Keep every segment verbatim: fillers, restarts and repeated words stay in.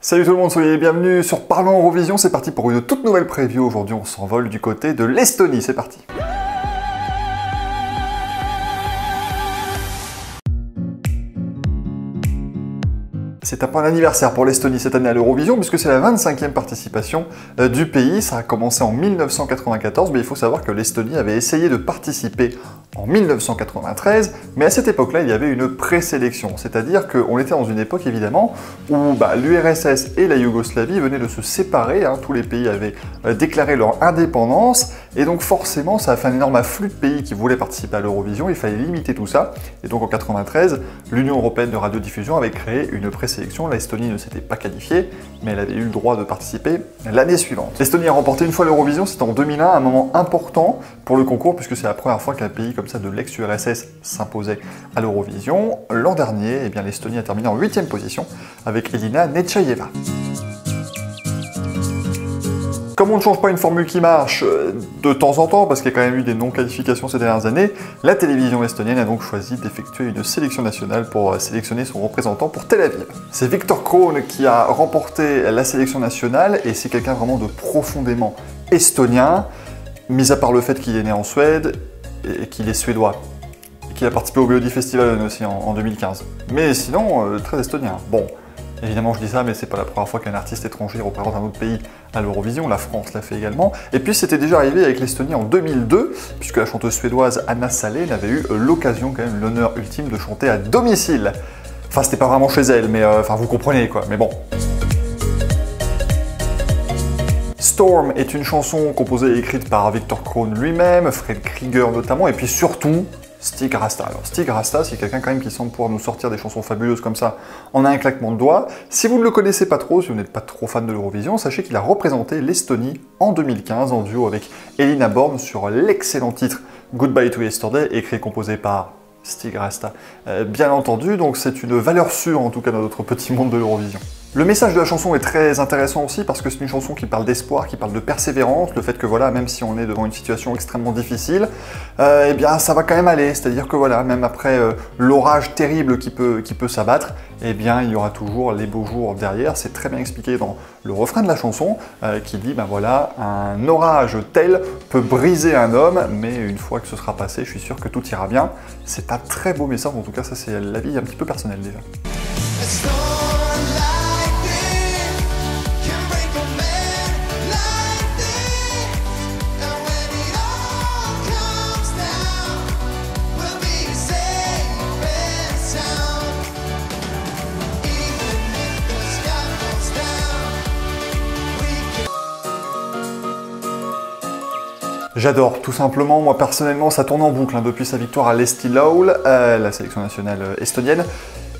Salut tout le monde, soyez les bienvenus sur Parlons Eurovision, c'est parti pour une toute nouvelle preview. Aujourd'hui on s'envole du côté de l'Estonie, c'est parti. C'est un point d'anniversaire pour l'Estonie cette année à l'Eurovision, puisque c'est la vingt-cinquième participation du pays. Ça a commencé en mille neuf cent quatre-vingt-quatorze, mais il faut savoir que l'Estonie avait essayé de participer en mille neuf cent quatre-vingt-treize, mais à cette époque-là, il y avait une présélection. C'est-à-dire qu'on était dans une époque, évidemment, où bah, l'U R S S et la Yougoslavie venaient de se séparer. Hein. Tous les pays avaient déclaré leur indépendance, et donc forcément, ça a fait un énorme afflux de pays qui voulaient participer à l'Eurovision. Il fallait limiter tout ça. Et donc en mille neuf cent quatre-vingt-treize, l'Union européenne de radiodiffusion avait créé une présélection. L'Estonie ne s'était pas qualifiée, mais elle avait eu le droit de participer l'année suivante. L'Estonie a remporté une fois l'Eurovision, c'était en deux mille un, un moment important pour le concours, puisque c'est la première fois qu'un pays comme ça de l'ex-U R S S s'imposait à l'Eurovision. L'an dernier, eh bien l'Estonie a terminé en huitième position avec Elina Nechayeva. Comme on ne change pas une formule qui marche de temps en temps, parce qu'il y a quand même eu des non-qualifications ces dernières années, la télévision estonienne a donc choisi d'effectuer une sélection nationale pour sélectionner son représentant pour Tel Aviv. C'est Victor Krohn qui a remporté la sélection nationale, et c'est quelqu'un vraiment de profondément estonien, mis à part le fait qu'il est né en Suède et qu'il est suédois. Et qu'il a participé au Melodifestivalen aussi en deux mille quinze. Mais sinon, très estonien. Bon. Évidemment, je dis ça, mais c'est pas la première fois qu'un artiste étranger représente un autre pays à l'Eurovision. La France l'a fait également. Et puis, c'était déjà arrivé avec l'Estonie en deux mille deux, puisque la chanteuse suédoise Anna Saleh avait eu l'occasion, quand même, l'honneur ultime de chanter à domicile. Enfin, c'était pas vraiment chez elle, mais euh, enfin, vous comprenez quoi. Mais bon. Storm est une chanson composée et écrite par Victor Krohn lui-même, Fred Krieger notamment, et puis surtout. Stig Rasta. Alors Stig Rasta, c'est quelqu'un quand même qui semble pouvoir nous sortir des chansons fabuleuses comme ça en un claquement de doigts. Si vous ne le connaissez pas trop, si vous n'êtes pas trop fan de l'Eurovision, sachez qu'il a représenté l'Estonie en deux mille quinze en duo avec Elina Born sur l'excellent titre Goodbye to Yesterday, écrit et composé par Stig Rasta. Euh, bien entendu, donc c'est une valeur sûre en tout cas dans notre petit monde de l'Eurovision. Le message de la chanson est très intéressant aussi parce que c'est une chanson qui parle d'espoir, qui parle de persévérance, le fait que voilà, même si on est devant une situation extrêmement difficile, euh, eh bien ça va quand même aller, c'est-à-dire que voilà, même après euh, l'orage terrible qui peut, qui peut s'abattre, eh bien il y aura toujours les beaux jours derrière. C'est très bien expliqué dans le refrain de la chanson euh, qui dit ben voilà, un orage tel peut briser un homme, mais une fois que ce sera passé, je suis sûr que tout ira bien. C'est un très beau message, en tout cas ça c'est l'avis un petit peu personnel déjà. J'adore, tout simplement, moi personnellement, ça tourne en boucle hein, depuis sa victoire à l'Estilaul, euh, la sélection nationale estonienne.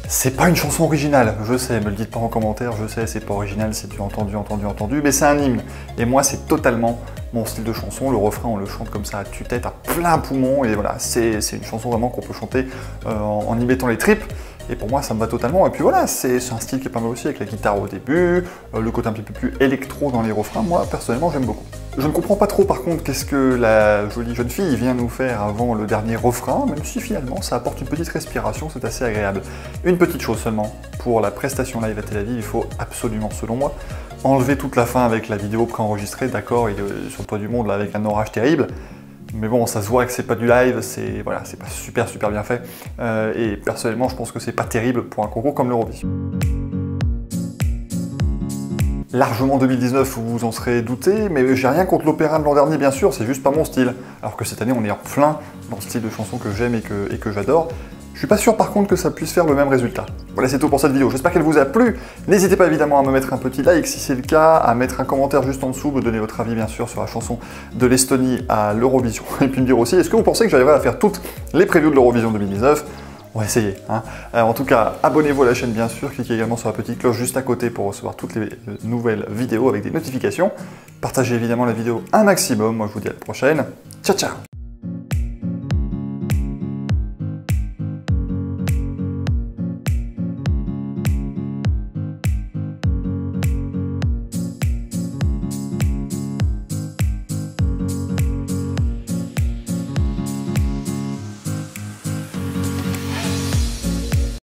C'est pas une chanson originale, je sais, me le dites pas en commentaire, je sais, c'est pas original, c'est du entendu, entendu, entendu, mais c'est un hymne. Et moi, c'est totalement mon style de chanson, le refrain, on le chante comme ça à tue-tête, à plein poumon, et voilà, c'est une chanson vraiment qu'on peut chanter euh, en, en y mettant les tripes. Et pour moi, ça me va totalement. Et puis voilà, c'est un style qui est pas mal aussi, avec la guitare au début, euh, le côté un petit peu plus électro dans les refrains. Moi, personnellement, j'aime beaucoup. Je ne comprends pas trop par contre qu'est-ce que la jolie jeune fille vient nous faire avant le dernier refrain, même si finalement ça apporte une petite respiration, c'est assez agréable. Une petite chose seulement, pour la prestation live à Tel Aviv, il faut absolument, selon moi, enlever toute la fin avec la vidéo préenregistrée, d'accord, il est sur le toit du monde là, avec un orage terrible, mais bon, ça se voit que c'est pas du live, c'est voilà, c'est pas super super bien fait, euh, et personnellement je pense que c'est pas terrible pour un concours comme l'Eurovision. Largement deux mille dix-neuf, vous vous en serez douté, mais j'ai rien contre l'opéra de l'an dernier, bien sûr, c'est juste pas mon style. Alors que cette année, on est en plein dans le style de chanson que j'aime et que, et que j'adore. Je suis pas sûr par contre que ça puisse faire le même résultat. Voilà, c'est tout pour cette vidéo, j'espère qu'elle vous a plu. N'hésitez pas évidemment à me mettre un petit like si c'est le cas, à mettre un commentaire juste en dessous, me donner votre avis bien sûr sur la chanson de l'Estonie à l'Eurovision, et puis me dire aussi, est-ce que vous pensez que j'arriverai à faire toutes les previews de l'Eurovision deux mille dix-neuf? On va essayer. Hein. Euh, en tout cas, abonnez-vous à la chaîne, bien sûr. Cliquez également sur la petite cloche juste à côté pour recevoir toutes les nouvelles vidéos avec des notifications. Partagez évidemment la vidéo un maximum. Moi, je vous dis à la prochaine. Ciao, ciao!